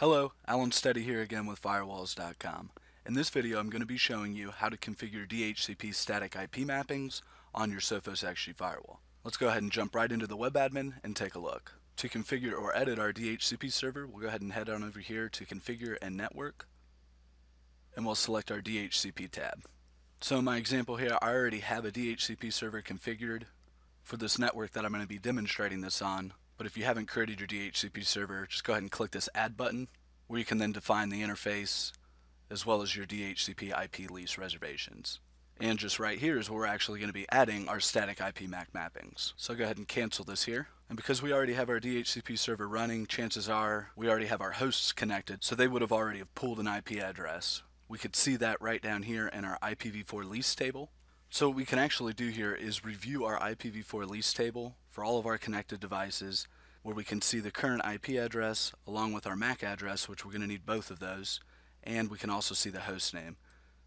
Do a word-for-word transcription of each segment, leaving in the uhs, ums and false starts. Hello, Alan Steady here again with Firewalls dot com. In this video I'm going to be showing you how to configure D H C P static I P mappings on your Sophos X G firewall. Let's go ahead and jump right into the web admin and take a look. To configure or edit our D H C P server, we'll go ahead and head on over here to Configure and Network, and we'll select our D H C P tab. So in my example here, I already have a D H C P server configured for this network that I'm going to be demonstrating this on. But if you haven't created your D H C P server, just go ahead and click this Add button, where you can then define the interface as well as your D H C P I P lease reservations. And just right here is where we're actually going to be adding our static I P M A C mappings. So I'll go ahead and cancel this here. And because we already have our D H C P server running, chances are we already have our hosts connected, so they would have already have pulled an I P address. We could see that right down here in our I P v four lease table. So what we can actually do here is review our I P v four lease table for all of our connected devices, where we can see the current I P address along with our M A C address, which we're going to need both of those, and we can also see the host name.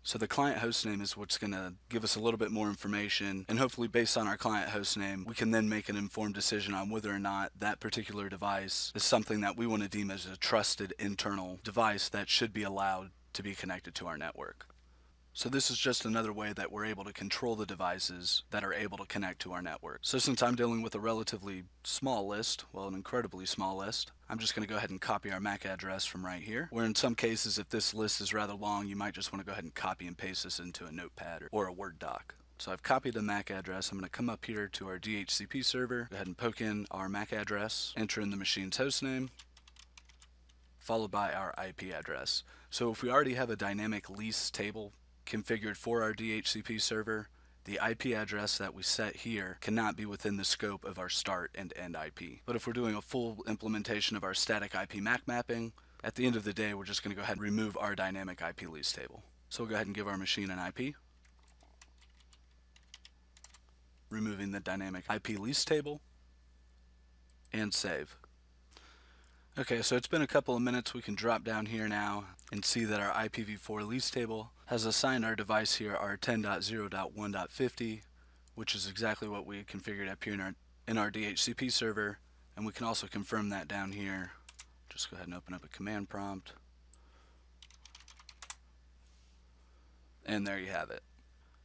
So the client host name is what's going to give us a little bit more information, and hopefully based on our client host name, we can then make an informed decision on whether or not that particular device is something that we want to deem as a trusted internal device that should be allowed to be connected to our network. So this is just another way that we're able to control the devices that are able to connect to our network. So since I'm dealing with a relatively small list, well, an incredibly small list, I'm just going to go ahead and copy our M A C address from right here, where in some cases, if this list is rather long, you might just want to go ahead and copy and paste this into a notepad or a Word doc. So I've copied the M A C address. I'm going to come up here to our D H C P server, go ahead and poke in our M A C address, enter in the machine's host name, followed by our I P address. So if we already have a dynamic lease table configured for our D H C P server, the I P address that we set here cannot be within the scope of our start and end I P. But if we're doing a full implementation of our static I P M A C mapping, at the end of the day, we're just going to go ahead and remove our dynamic I P lease table. So we'll go ahead and give our machine an I P, removing the dynamic I P lease table, and save. Okay, so it's been a couple of minutes. We can drop down here now and see that our I P v four lease table has assigned our device here our ten dot zero dot one dot fifty, which is exactly what we configured up here in our, in our D H C P server. And we can also confirm that down here. Just go ahead and open up a command prompt. And there you have it.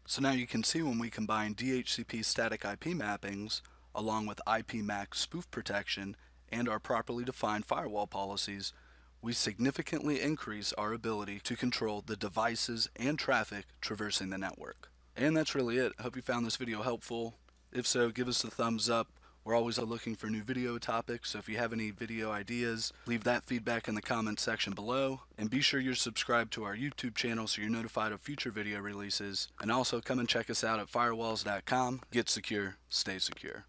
So now you can see when we combine D H C P static I P mappings along with I P M A C spoof protection and our properly defined firewall policies, we significantly increase our ability to control the devices and traffic traversing the network. And that's really it. I hope you found this video helpful. If so, give us a thumbs up. We're always looking for new video topics, so if you have any video ideas, leave that feedback in the comments section below. And be sure you're subscribed to our YouTube channel so you're notified of future video releases. And also come and check us out at firewalls dot com. Get secure, stay secure.